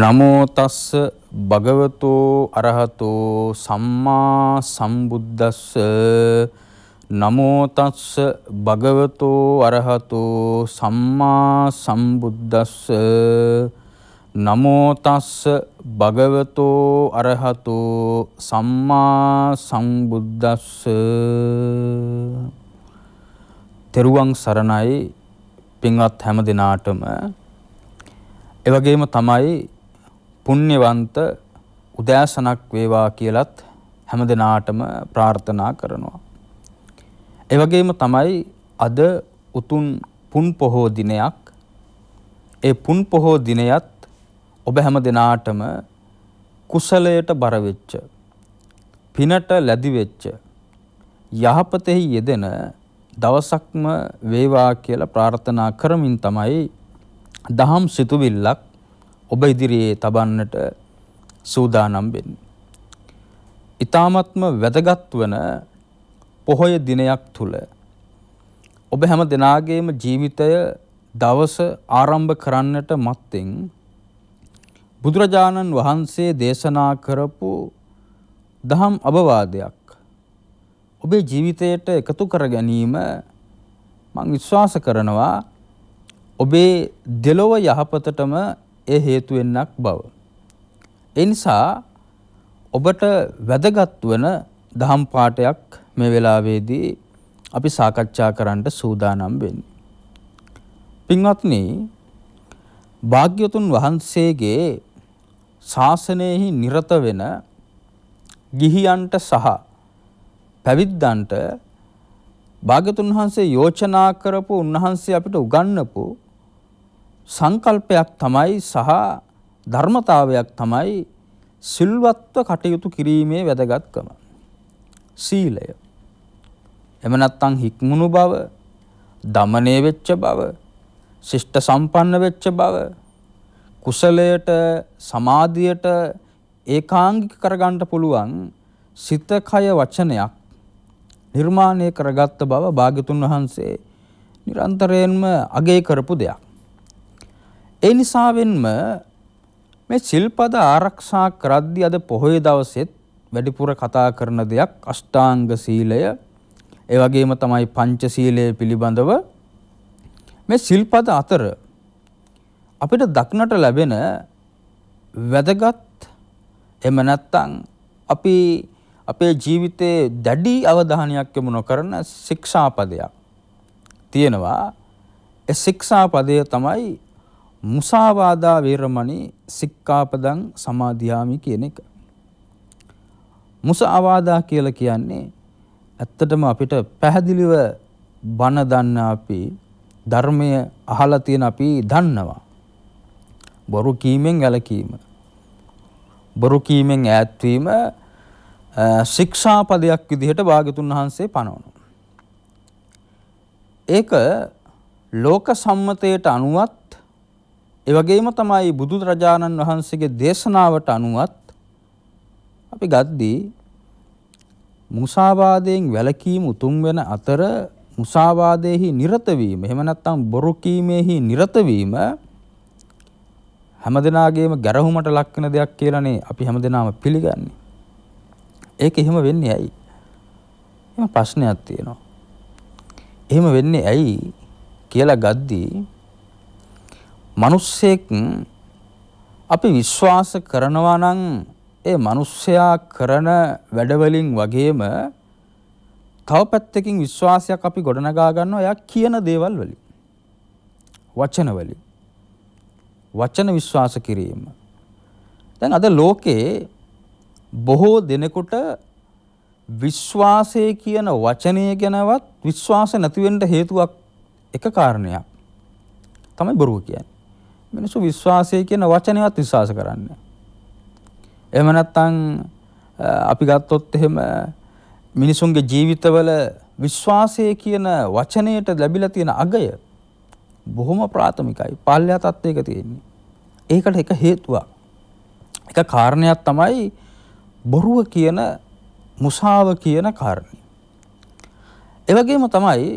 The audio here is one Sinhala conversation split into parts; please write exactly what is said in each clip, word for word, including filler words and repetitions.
නමෝ තස්ස භගවතෝ අරහතෝ සම්මා සම්බුද්දස්ස නමෝ තස්ස භගවතෝ අරහතෝ සම්මා සම්බුද්දස්ස නමෝ තස්ස භගවතෝ අරහතෝ සම්මා සම්බුද්දස්ස තෙරුවන් සරණයි පින්වත් හැම දිනාටම එවැගේම තමයි පුණ්‍යවන්ත උදෑසනක් වේවා කියලත් හැම දිනාටම ප්‍රාර්ථනා කරනවා. ඒ වගේම තමයි අද උතුම් පුන් පොහෝ දිනයක්. ඒ පුන් පොහෝ දිනයත් ඔබ හැම දිනාටම කුසලයට බර වෙච්ච, පිනට ලැබි වෙච්ච, යහපතෙහි යෙදෙන දවසක්ම වේවා කියලා ප්‍රාර්ථනා කරමින් තමයි දහම් සිතුවිල්ලක් ඔබ ඉදිරියේ තබන්නට සූදානම් වෙන්නේ. ඊ타මත්ම වැදගත් වන පොහොය දිනයක් තුල ඔබ හැම දිනාගේම ජීවිතය දවස ආරම්භ කරන්නට මත්තෙන් බුදුරජාණන් වහන්සේ දේශනා කරපු දහම් අවවාදයක් ඔබේ ජීවිතයට එකතු කර ගැනීම මම විශ්වාස කරනවා ඔබේ දෙලොව යහපතටම ඒ හේතු වෙන්නක් බව. ඒ නිසා ඔබට වැදගත් වන දහම් පාඩයක් මේ වෙලාවේදී අපි සාකච්ඡා කරන්න සූදානම් වෙන්නේ. පින්වත්නි, භාග්‍යවතුන් වහන්සේගේ ශාසනයෙහි නිරත වෙන ගිහියන්ට සහ පැවිද්දන්ට භාග්‍යවතුන් වහන්සේ යෝජනා කරපු, උන්වහන්සේ අපිට උගන්වපු සංකල්පයක් තමයි සහ ධර්මතාවයක් තමයි සිල්වත්ව කටයුතු කිරීමේ වැදගත්කම. සීලය. එහෙම නැත්නම් හික්මුණු බව, දමණය වෙච්ච බව, ශිෂ්ට සම්පන්න වෙච්ච බව, කුසලයට සමාධියට ඒකාංගික කරගන්න පුළුවන් සිත, කය, වචනයක් නිර්මාණය කරගත්ත බව භාග්‍යතුන් වහන්සේ නිරන්තරයෙන්ම අගය කරපු දෙයක්. ඒ නිසාවෙන්ම මේ සිල්පද ආරක්ෂා කරද්දී අද පොහොය දවසෙත් වැඩිපුර කතා කරන දෙයක් අෂ්ටාංග සීලය. ඒ වගේම තමයි පංච සීලය පිළිබඳව. මේ සිල්පද අතර අපිට දක්නට ලැබෙන වැදගත්, එහෙම නැත්නම් අපි අපේ ජීවිතයේ දැඩි අවධානයක් යොමු නොකරන ශික්ෂාපදයක් තියෙනවා. ඒ ශික්ෂාපදය තමයි මුසාවාදා වේරමණී සික්ඛාපදං සමාදියාමි කියන එක. මුසාවාදා කියලා කියන්නේ ඇත්තටම අපිට පැහැදිලිව බණ දන්න අපි, ධර්මය අහලා තියෙන අපි දන්නවා. බොරු කීමෙන් වැළකීම, බොරු කීමෙන් ඈත් වීම ශික්ෂාපදයක් විදිහට භාග්‍යතුන් වහන්සේ පනවනවා. ඒක ලෝක සම්මතයට අනුවත්, ඒ වගේම තමයි බුදුරජාණන් වහන්සේගේ දේශනාවට අනුවත් අපි ගද්දී මුසාවාදයෙන් වැළකීම උතුම් වෙන අතර මුසාවාදයේහි නිරත වීම, එහෙම නැත්නම් බොරු කීමේහි නිරත වීම හැමදෙනාගේම ගැරහුමට ලක් වෙන දෙයක් කියලානේ අපි හැමදෙනාම පිළිගන්නේ. ඒක එහෙම වෙන්නේ ඇයි? එහෙම ප්‍රශ්නයක් තියෙනවා. එහෙම වෙන්නේ ඇයි කියලා ගද්දී මනුස්සයෙක් අපි විශ්වාස කරනවා නම් ඒ මනුස්සයා කරන වැඩවලින් වගේම තව පැත්තකින් විශ්වාසයක් අපි ගොඩනගා ගන්නවා එයා කියන දේවල් වලින්, වචන වලින්, වචන විශ්වාස කිරීම. දැන් අද ලෝකේ බොහෝ දෙනෙකුට විශ්වාසය කියන වචනය ගැනවත් විශ්වාස නැති වෙන්න හේතුවක්, එක කාරණයක් තමයි බොරුව කියන්නේ. මිනිස්සු විශ්වාසය කියන වචනයවත් විශ්වාස කරන්නේ. එහෙම නැත්නම් අපි ගත්තොත් එහෙම මිනිසුන්ගේ ජීවිතවල විශ්වාසය කියන වචනයට ලැබිලා තියෙන අගය බොහොම ප්‍රාථමිකයි. පාල්‍යා තත්ත්වයක තියෙන්නේ. ඒකට එක හේතුවක්, එක කාරණයක් තමයි බොරුව කියන, මුසාව කියන කාරණේ. ඒ වගේම තමයි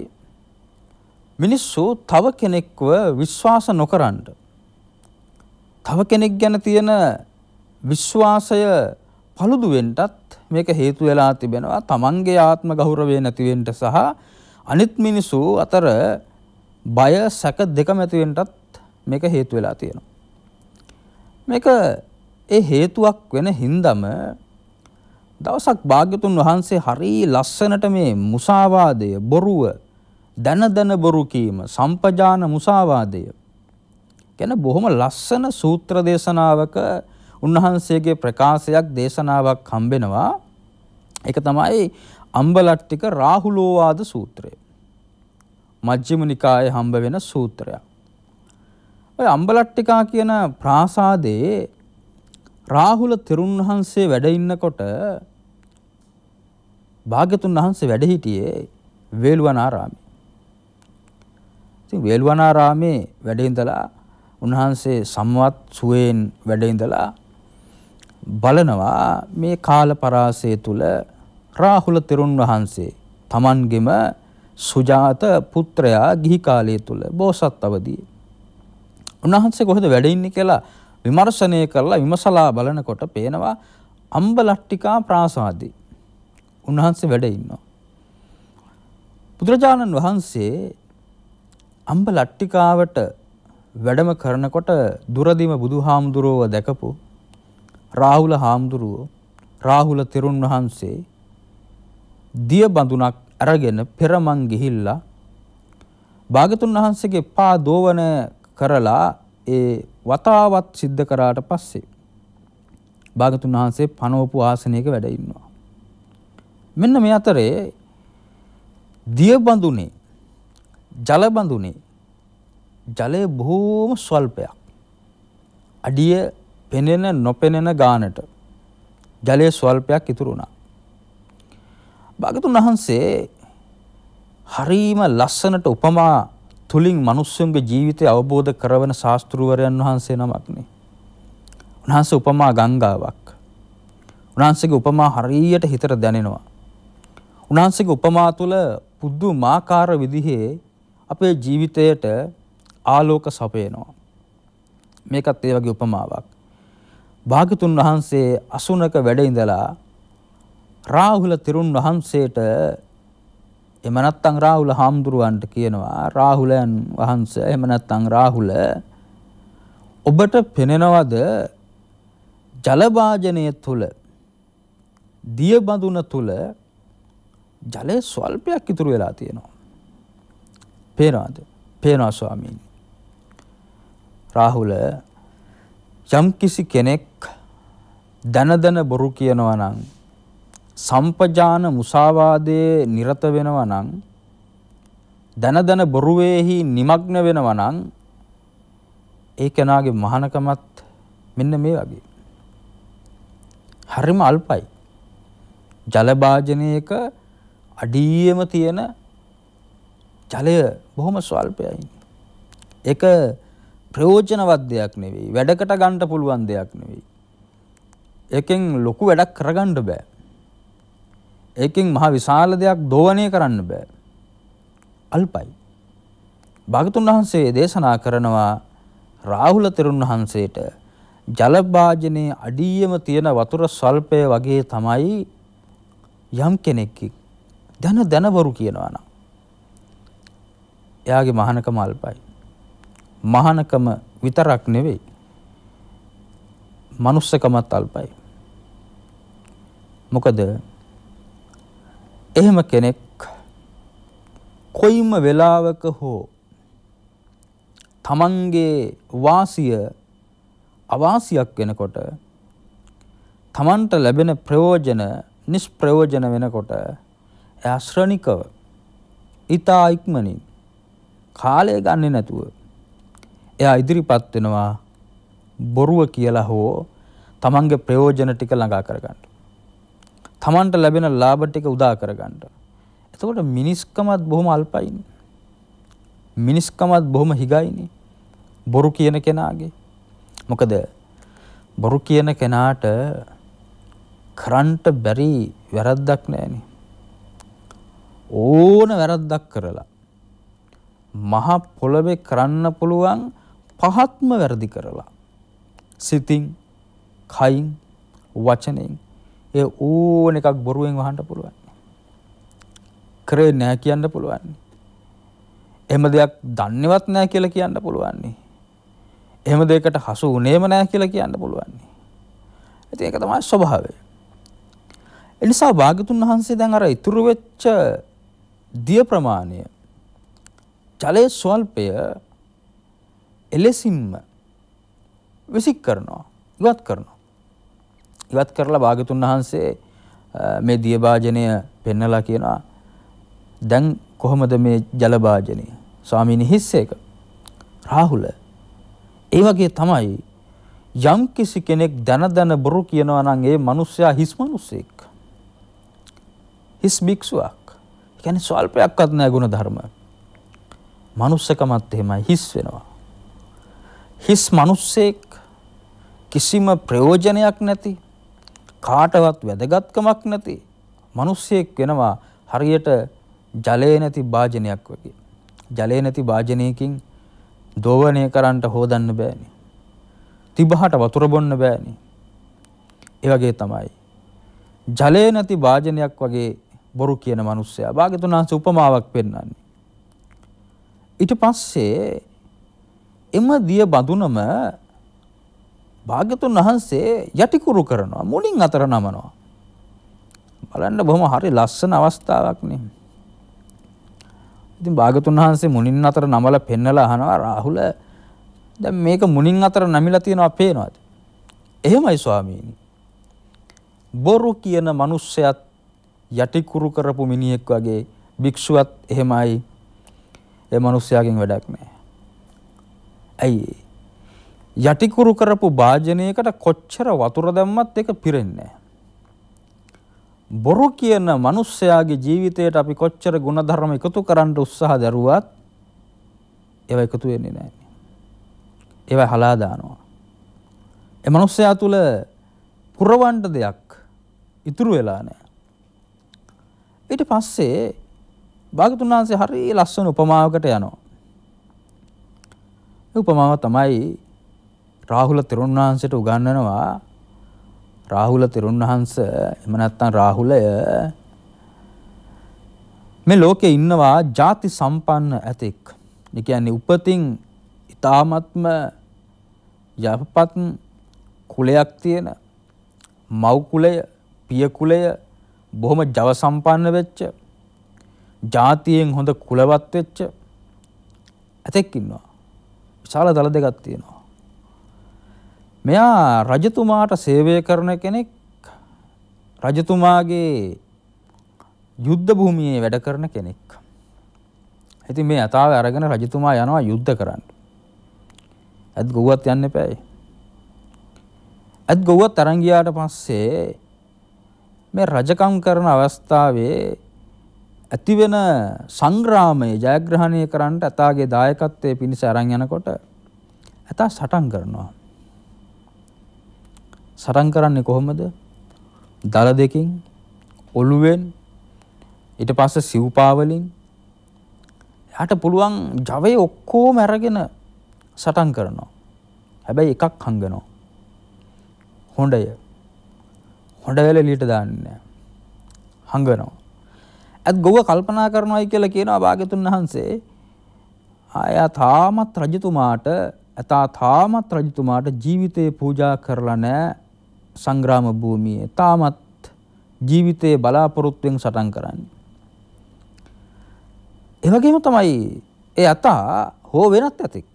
මිනිස්සු තව කෙනෙක්ව විශ්වාස නොකරනට තව කෙනෙක් ගැන තියෙන විශ්වාසය පළුදු වෙන්නත් මේක හේතු වෙලා තිබෙනවා. තමන්ගේ ආත්ම ගෞරවය නැති වෙන්න සහ අනිත් මිනිසු අතර බය සැක දෙකම ඇති වෙන්නත් මේක හේතු වෙලා තියෙනවා. මේක ඒ හේතුවක් වෙන හින්දම දවසක් භාග්‍යතුන් වහන්සේ හරි ලස්සනට මේ මුසාවාදය, බොරුව, දන දන බොරු කීම, සම්පජාන මුසාවාදය ගැන බොහොම ලස්සන සූත්‍ර දේශනාවක උන්වහන්සේගේ ප්‍රකාශයක් දේශනාවක් හම්බෙනවා. ඒක තමයි අම්බලට්ටික රාහුලෝවාද සූත්‍රය. මජ්ක්‍ධිම නිකායේ හම්බ වෙන සූත්‍රයක්. ඔය අම්බලට්ටිකා කියන ප්‍රාසාදයේ රාහුල තෙරුන් වහන්සේ වැඩ ඉන්නකොට භාග්‍යතුන් වහන්සේ වැඩ හිටියේ වේළුවනාරාමේ. ඉතින් වේළුවනාරාමේ වැඩ ඉඳලා උන්වහන්සේ සම්වත් සුවයෙන් වැඩ ඉඳලා බලනවා මේ කාලපරාසය තුල රාහුල තෙරුන් වහන්සේ තමන්ගෙම සුජාත පුත්‍රයා ගිහි කාලය තුල බෝසත් අවදී උන්වහන්සේ කොහෙද වැඩ ඉන්නේ කියලා විමර්ශනය කරලා විමසලා බලනකොට පේනවා අම්බලට්ටිකා ප්‍රාසාදේ උන්වහන්සේ වැඩ ඉන්නවා. බුදුරජාණන් වහන්සේ අම්බලට්ටිකාවට වැඩම කරනකොට දුරදිම බුදුහාමුදුරුව දැකපු රාහුල හාමුදුරුව රාහුල තෙරුන් වහන්සේ දිය බඳුනක් අරගෙන පෙරමන් ගිහිල්ලා භාග්‍යතුන් වහන්සේගේ පා දෝවන කරලා ඒ වතාවත් සිද්ධ කරාට පස්සේ භාග්‍යතුන් වහන්සේ පනවපු ආසනයක වැඩ ඉන්නවා. මෙන්න මේ අතරේ දිය බඳුනේ ජල බඳුනේ ජලය බොහෝම ස්වල්පයක්. අඩිය පෙනෙන නොපෙනෙන ගානට ජලය ස්වල්පයක් ඉතුරු වුණා. භාග්‍යතුන් වහන්සේ හරීම ලස්සනට උපමා තුලින් මිනිස්සුන්ගේ ජීවිතය අවබෝධ කරවන ශාස්ත්‍රූවරයන් වහන්සේ නමක්නේ. උන්වහන්සේ උපමා ගංගාවක්. උන්වහන්සේගේ උපමා හරියට හිතට දැනෙනවා. උන්වහන්සේගේ උපමා තුල පුදුමාකාර විදිහේ අපේ ජීවිතයට ආලෝක සපයනවා. මේකත් ඒ වගේ උපමාවක්. භාග්‍යතුන් වහන්සේ අසුනක වැඩ ඉඳලා රාහුල තෙරුන් වහන්සේට එහෙම නැත්නම් රාහුල හාමුදුරුවන්ට කියනවා රාහුලයන් වහන්සේ එහෙම නැත්නම් රාහුල ඔබට පෙනෙනවද ජලභාජනය තුල දිය බඳුන තුල ජලයේ ස්වල්පයක් ඉතුරු වෙලා තියෙනවා. පේනවද? පේනවා ස්වාමීනි. රාහුල යම් කිසි කෙනෙක් දන දන බොරු කියනවා නම් සම්පජාන මුසාවාදයේ නිරත වෙනවා නම් දන දන බොරුවේහි নিমগ্ন වෙනවා නම් ඒ කෙනාගේ මහානකමත් මෙන්න මේ වගේ හරිම අල්පයි. ජලභාජනයක අඩියෙම තියෙන ජලය බොහොම ස්වල්පයයි. ඒක ප්‍රයෝජනවත් දෙයක් නෙවෙයි. වැඩකට ගන්න පුළුවන් දෙයක් නෙවෙයි. ඒකෙන් ලොකු වැඩක් කරගන්න බෑ. ඒකෙන් මහ විශාල දෙයක් දෝවණය කරන්න බෑ. අල්පයි. භාග්‍යතුන් වහන්සේ දේශනා කරනවා රාහුල තෙරුන් වහන්සේට ජලභාජනයේ අඩියෙම තියෙන වතුර ස්වල්පය වගේ තමයි යම් කෙනෙක් දන දනවරු කියනවා නම් එයාගේ මහානකම අල්පයි. මහානකම විතරක් නෙවෙයි. මනුස්සකමත් අල්පයි. මොකද එහෙම කෙනෙක් කොයිම වෙලාවක හෝ තමන්ගේ වාසිය අවාසියක් වෙනකොට තමන්ට ලැබෙන ප්‍රයෝජන නිෂ්ප්‍රයෝජන වෙනකොට එයා ශ්‍රණිකව ඊතා ඉක්මනින් කාලය ගන්නේ නැතුව එයා ඉදිරිපත් වෙනවා බොරුව කියලා හෝ තමන්ගේ ප්‍රයෝජන ටික ළඟා කරගන්න. තමන්ට ලැබෙන ලාභ ටික උදා කරගන්න. එතකොට මිනිස්කමත් බොහොම අල්පයිනේ. මිනිස්කමත් බොහොම හිගයිනේ. බොරු කියන කෙනාගේ. මොකද බොරු කියන කෙනාට කරන්ට බැරි වැරද්දක් නැහැනේ. ඕන වැරද්දක් කරලා මහා පොළවේ කරන්න පුළුවන් පහත්ම වැරදි කරලා sitting, खाइंग, वाचनिंग ये ओन एक बरुएं वहां पुलवान करे नया किया पुलवान एम देख दान्यवाद नया किया किया पुलवान एम देख हसू नेम नया किया किया पुलवान ඉතින් ඒක තමයි ස්වභාවය. ඒ නිසා භාග්‍යතුන් වහන්සේ දැන් අර ඉතුරු වෙච්ච දිය ප්‍රමාණය ජලයේ ස්වල්පය එලෙසින්ම විසික් කරනවා, ඉවත් කරනවා. ඉවත් කරලා භාග්‍යතුන් වහන්සේ මේ දිය භාජනය පෙන්නලා කියනවා දැන් කොහොමද මේ ජල භාජනය? ස්වාමීනි හිස් එක. රාහුල. ඒ වගේ තමයි යම් කිසි කෙනෙක් දන දන බොරු කියනවා නම් ඒ මිනිස්සයා හිස් මිනිසෙක්. හිස් භික්ෂුවක්. ඒ කියන්නේ සල්පයක්වත් නැහැ ගුණ ධර්ම. මනුස්සකමත් එහෙමයි හිස් වෙනවා. හිස් මිනිසෙක් කිසිම ප්‍රයෝජනයක් නැති කාටවත් වැදගත්කමක් නැති මිනිසෙක් වෙනවා හරියට ජලයේ නැති භාජනයක් වගේ. ජලයේ නැති භාජනයකින් දෝවණය කරන්න හොදන්න බෑනේ. තිබහට වතුර බොන්න බෑනේ. ඒ වගේ තමයි. ජලයේ නැති වාජනයක් වගේ බොරු කියන මිනිස්සයා භාග්‍යතුනාංශ උපමාවක් පෙන්නන්නේ. ඊට පස්සේ එම දිය බඳුනම භාග්‍යතුනාංශ යටිකුරු කරනවා මුණින් අතර නමනවා. බලන්න බොහොම හරි ලස්සන අවස්ථාවක් නේ. ඉතින් භාග්‍යතුනාංශ මුණින් අතර නමලා පෙන්නලා අහනවා රාහුල දැන් මේක මුණින් අතර නැමිලා තියෙනවා පේනවද? එහෙමයි ස්වාමීනි. බොරු කියන මිනිස්සයත් යටිකුරු කරපු මිනිහෙක් වගේ භික්ෂුවත් එහෙමයි. ඒ මිනිස්සයාගෙන් වැඩක් නැහැ. ඇයි? යටිකුරු කරපු වාජනයකට කොච්චර වතුර දැම්මත් ඒක පිරෙන්නේ නැහැ. බොරු කියන මිනිස්සයාගේ ජීවිතයට අපි කොච්චර ගුණධර්ම එකතු කරන්න උත්සාහ දරුවත් ඒවා එකතු වෙන්නේ නැහැ. ඒවයි හලා දානවා. ඒ මනුස්සයා තුල පුරවන්න දෙයක් ඉතුරු වෙලා නැහැ. ඊට පස්සේ භාග්‍යතුන් වහන්සේ හරිය ලස්සන උපමාවකට යනවා. ඒ උපමාව තමයි රාහුල තෙරුන් වහන්සේට උගන්වනවා. රාහුල තෙරුන් වහන්සේ එහෙම නැත්නම් රාහුලය මේ ලෝකේ ඉන්නවා ಜಾති සම්පන්න ඇතෙක්. ඒ කියන්නේ උපතින් තාමත්ම යහපත් කුලයක් තියෙන මව් කුලය පිය කුලය බොහොම ජව සම්පන්න වෙච්ච ජාතියෙන් හොඳ කුලවත් වෙච්ච ඇතෙක් ඉන්නවා. විශාල දල දෙකක් තියෙනවා. මෙයා රජතුමාට සේවය කරන කෙනෙක්, රජතුමාගේ යුද්ධ භූමියේ වැඩ කරන කෙනෙක්. ඉතින් මේ යථාවේ අරගෙන රජතුමා යනවා යුද්ධ කරන්න. ඇත් ගොව්වත් යන්න එපායි. ඇත් ගොව්වත් අරන් ගියාට පස්සේ මේ රජකම් කරන අවස්ථාවේ ඇති වෙන සංග්‍රාමයේ ජයග්‍රහණය කරන්නට ඇතාගේ දායකත්වයේ පිණිස අරන් යනකොට ඇතා සටන් කරනවා. සටන් කරන්නේ කොහොමද? දල දෙකකින්, ඔළුවෙන්, ඊට පස්සේ සිව්පාවලින්. එයාට පුළුවන් ජවයේ ඔක්කොම අරගෙන සටන් කරනවා. හැබැයි එකක් හංගනවා. හොඬය. හොඬවල එළියට දාන්නේ හංගනවා. අත් ගොව කල්පනා කරනවායි කියලා කියනවා භාග්‍යතුන් වහන්සේ. ආයා තාමත් රජතුමාට අතා තාමත් රජතුමාට ජීවිතේ පූජා කරලා නැහැ සංග්‍රාම භූමියේ. තාමත් ජීවිතේ බලාපොරොත්තුෙන් සටන් කරන්නේ. ඒ වගේම තමයි ඒ අතා හෝ වෙනත් ඇතෙක්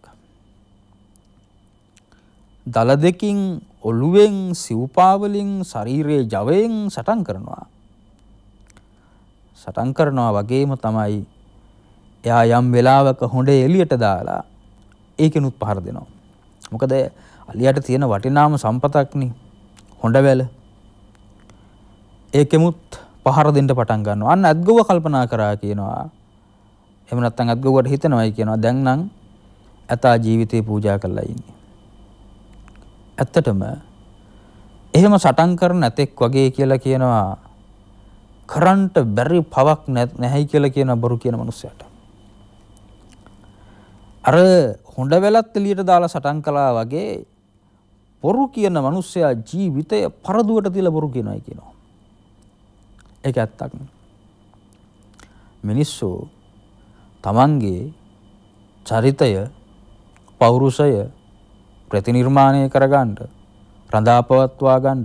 දල දෙකින් ඔළුවෙන් සිව්පාවලින් ශරීරයේ ජවයෙන් සටන් කරනවා. සටන් කරනවා වගේම තමයි එයා යම් වෙලාවක හොඬේ එළියට දාලා ඒකිනුත් පහර දෙනවා. මොකද අලියට තියෙන වටිනාම සම්පතක්නේ හොඬවැල. ඒකෙමුත් පහර දෙන්න පටන් ගන්නවා. අන්න අද්ගොව කල්පනා කරා කියනවා. එහෙම නැත්නම් අද්ගොවට හිතනවායි කියනවා දැන් නම් ඇතා ජීවිතේ පූජා කරලා ඉන්නේ. ඇත්තටම එහෙම සටන් කරන ඇතෙක් වගේ කියලා කියනවා කරන්ට බැරි පවක් නැහැයි කියලා කියන බරු කියන මිනිස්සයාට. අර හොඬ වෙලත් එළියට දාලා සටන් කළා වගේ බොරු කියන මිනිස්සයා ජීවිතය පරදුවට තියලා බොරු කියනවායි කියනවා. ඒක ඇත්තක්. මිනිස්සු තමන්ගේ චරිතය පෞරුෂය ප්‍රතිනිර්මාණය කරගන්න, රඳාපවත්වා ගන්න,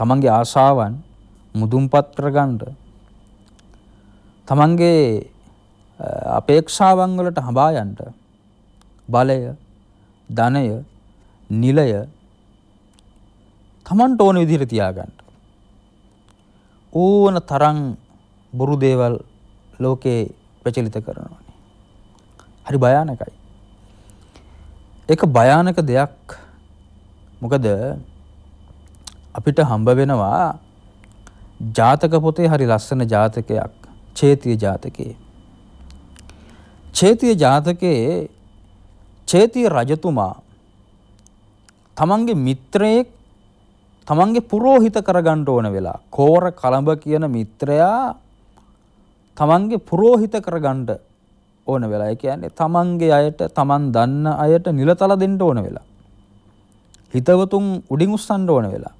තමන්ගේ ආශාවන් මුදුන්පත් කරගන්න, තමන්ගේ අපේක්ෂාවන් වලට හඹා යන්න බලය, ධනය, නිලය තමන්ට ඕන විදිහට තියාගන්න. ඕන තරම් බොරු දේවල් ලෝකේ ප්‍රචලිත කරනවානේ. හරි භයානකයි. ඒක භයානක දෙයක්. මොකද අපිට හම්බ වෙනවා ජාතක පොතේ හරි ලස්සන ජාතකයක්, චේතිය ජාතකයේ. චේතිය ජාතකයේ චේතිය රජතුමා තමන්ගේ මිත්‍රයෙක් තමන්ගේ පුරෝහිත කරගන්න ඕන වෙලා, කෝර කලඹ කියන මිත්‍රයා තමන්ගේ පුරෝහිත කරගන්න ඕන වෙලා, ඒ කියන්නේ තමන්ගේ අයට, තමන් දන්න අයට නිලතල දෙන්න ඕන වෙලා, හිතවතුන් උඩින් උස්සන්න ඕන වෙලා.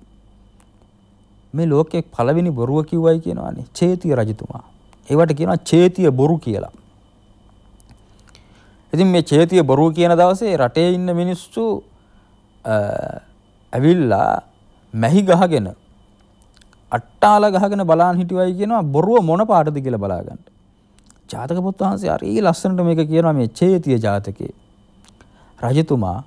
මේ ලෝකයේ පළවෙනි බොරුව කිව්වයි කියනවානේ චේතිය රජතුමා. ඒවට කියනවා චේතිය බොරු කියලා. ඉතින් මේ චේතිය බොරු කියන දවසේ රටේ ඉන්න මිනිස්සු ඇවිල්ලා මැහි ගහගෙන අට්ටාල ගහගෙන බලන් හිටියයි කියනවා. බොරුව මොන පාටද කියලා බලාගන්න. ජාතක පොත් වහන්සේ හරි ලස්සනට මේක කියනවා. මේ චේතිය ජාතකයේ රජතුමා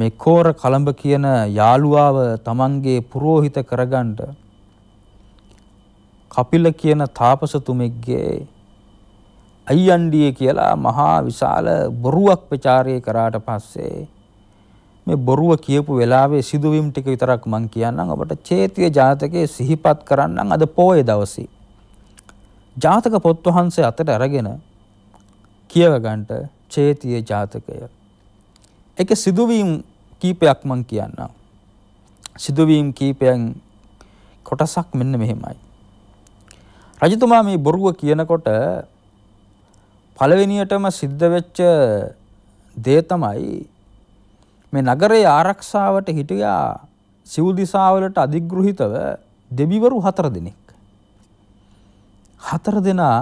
මේ කෝර කලඹ කියන යාළුවාව තමන්ගේ පුරෝහිත කරගන්න කපිල කියන තාපසතුමෙක්ගේ අයියන්ඩිය කියලා මහා විශාල බොරුවක් ප්‍රචාරය කරාට පස්සේ මේ බොරුව කියපු වෙලාවේ සිදුවීම් ටික විතරක් මම කියන්නම්. අපට චේතිය ජාතකයේ සිහිපත් කරන්නම්. අද පොය දවසේ ජාතක පොත් වහන්සේ අතට අරගෙන කියව ගන්නට චේතිය ජාතකය. ඒකේ සිදුවීම් කීපයක් මම කියන්නම්. සිදුවීම් කීපයන් කොටසක් මෙන්න මෙහෙමයි. රජතුමා මේ බොරුව කියනකොට පළවෙනියටම සිද්ධ වෙච්ච දේ තමයි මේ නගරයේ ආරක්ෂාවට හිටියා සිව් දිසාවලට අධිග්‍රහිතව දෙවිවරු හතර දෙනෙක්. හතර දෙනා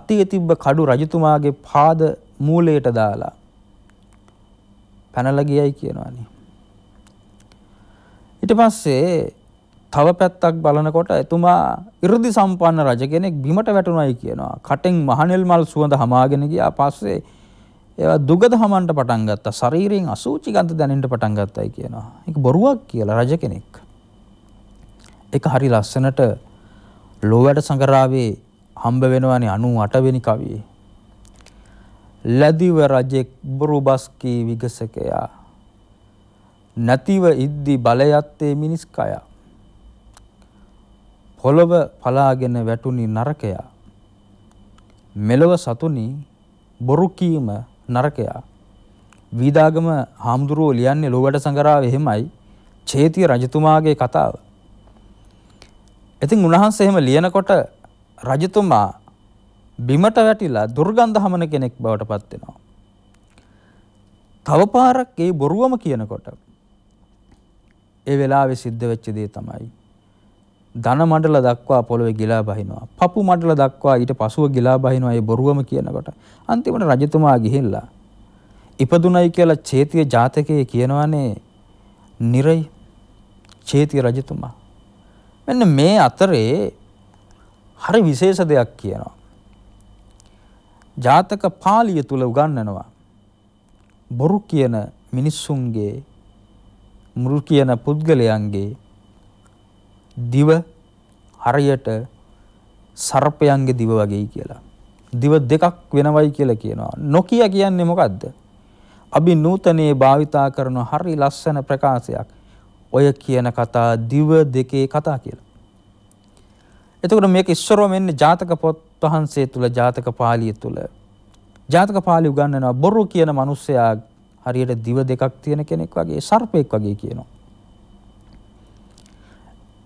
අතේ තිබ්බ කඩු රජතුමාගේ පාද මූලයට දාලා පැනලා ගියයි කියනවානේ. ඊට පස්සේ තව පැත්තක් බලනකොට එතුමා 이르දි සම්පන්න රජ කෙනෙක් බිමට වැටුණායි කියනවා. කටෙන් මහනෙල් මල් සුවඳ හමාගෙන ගියා. පස්සේ ඒවා දුගද හමන්ට පටන් ගත්තා. ශරීරයෙන් අසුචි ගඳ දැනෙන්න පටන් ගත්තායි කියනවා. ඒක බොරුවක් කියලා රජ කෙනෙක්. ඒක හරි ලස්සනට ලෝවැඩ සංගරාවේ හම්බ වෙනවානේ අනූඅට වෙනි කවියේ. ලැදිව රජෙක් බොරු බස් කී විගසකයා, නැතිව ඉද්දි බලයත්තේ මිනිස් කය, පොළව පලාගෙන වැටුනි නරකයා, මෙලව සතුනි බොරු කීම නරකයා. විදාගම හාමුදුරුවෝ ලියන්නේ ලෝවැඩ සංගරාවේ. එහෙමයි චේතිය රජතුමාගේ කතාව. ඉතින් උන්වහන්සේ එහෙම ලියනකොට රජතුමා බිමට වැටිලා දුර්ගන්ධ හමන කෙනෙක් බවට පත් වෙනවා. තව පාරක් ඒ බොරුවම කියනකොට ඒ වෙලාවේ සිද්ධ වෙච්ච දේ තමයි ධන මණ්ඩල දක්වා පොළොවේ ගිලා බහිනවා. පපු මණ්ඩල දක්වා ඊට පසුව ගිලා බහිනවා. ඒ බොරුවම කියනකොට අන්තිමට රජතුමා ගිහිල්ලා ඉපදුණයි කියලා චේතිය ජාතකයේ කියනවානේ නිරය චේතිය රජතුමා. මෙන්න මේ අතරේ හරි විශේෂ දෙයක් කියනවා. ජාතක පාළිය තුල උගන්වනවා බොරු කියන මිනිස්සුන්ගේ, මුරු කියන පුද්ගලයන්ගේ දිව හරියට සර්පයන්ගේ දිව වගේයි කියලා. දිව දෙකක් වෙනවයි කියලා කියනවා. නොකිය කියන්නේ මොකද්ද? අභිනූතනේ භාවිතා කරන හරි ලස්සන ප්‍රකාශයක්. ඔය කියන කතා දිව දෙකේ කතා කියලා. එතකොට මේක ඉස්සරව මෙන්න ජාතක පොත් වහන්සේ තුල, ජාතක පාළිය තුල. ජාතක පාළිය උගන්වනවා බොරු කියන මිනිස්සයා හරියට දිව දෙකක් තියෙන කෙනෙක් වගේ, සර්පෙක් වගේ කියනවා.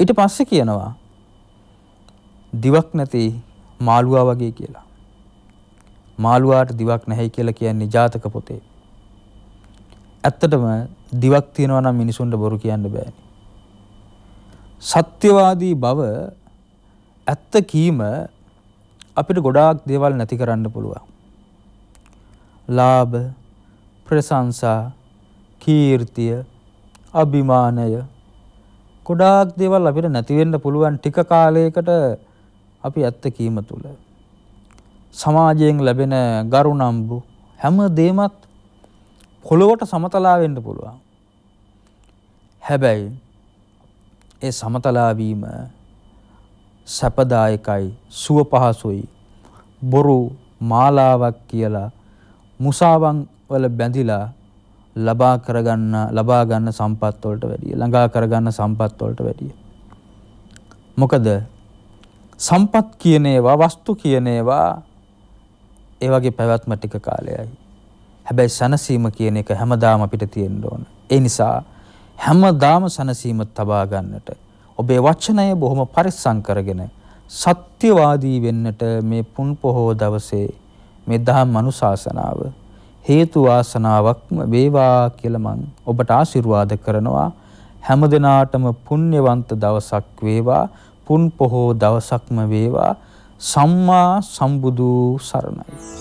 ඊට පස්සේ කියනවා දිවක් නැති මාළුවා වගේ කියලා. මාළුවාට දිවක් නැහැ කියලා කියන්නේ ජාතක පොතේ. ඇත්තටම දිවක් තියෙනවා නම් මිනිසුන්ට බොරු කියන්න බෑනේ. සත්‍යවාදී බව ඇත්ත කීම අපිට ගොඩාක් දේවල් නැති කරන්න පුළුවන්. ලාභ, ප්‍රශංසා, කීර්තිය, අභිමානය ගොඩාක් දේවල් අපිට නැති වෙන්න පුළුවන් ටික කාලයකට අපි ඇත්ත කීම තුල. සමාජයෙන් ලැබෙන ගරුණම්බු හැම දෙයක්ම පොළොවට සමතලා වෙන්න පුළුවන්. හැබැයි ඒ සමතලා වීම සපදායකයි, සුව පහසුයි. බොරු මාලාවක් කියලා මුසාවන් වල බැඳිලා ලබා කරගන්න ලබා ගන්න සම්පත් වලට වැඩිය, ළඟා කරගන්න සම්පත් වලට වැඩිය. මොකද සම්පත් කියනේවා, වස්තු කියනේවා ඒ වගේ පැවැත්ම ටික කාලයයි. හැබැයි සනසීම කියන එක හැමදාම අපිට තියෙන්න ඕන. ඒ නිසා හැමදාම සනසීම තබා ගන්නට ඔබේ වචනය බොහොම පරිස්සම් කරගෙන සත්‍යවාදී වෙන්නට මේ පුන් පොහොව දවසේ මේ දහම් අනුශාසනාව හේතු වාසනාවක්ම වේවා කියලා මම ඔබට ආශිර්වාද කරනවා. හැමදිනාටම පුණ්‍යවන්ත දවසක් වේවා. පුන් පොහෝ දවසක්ම වේවා. සම්මා සම්බුදු සරණයි.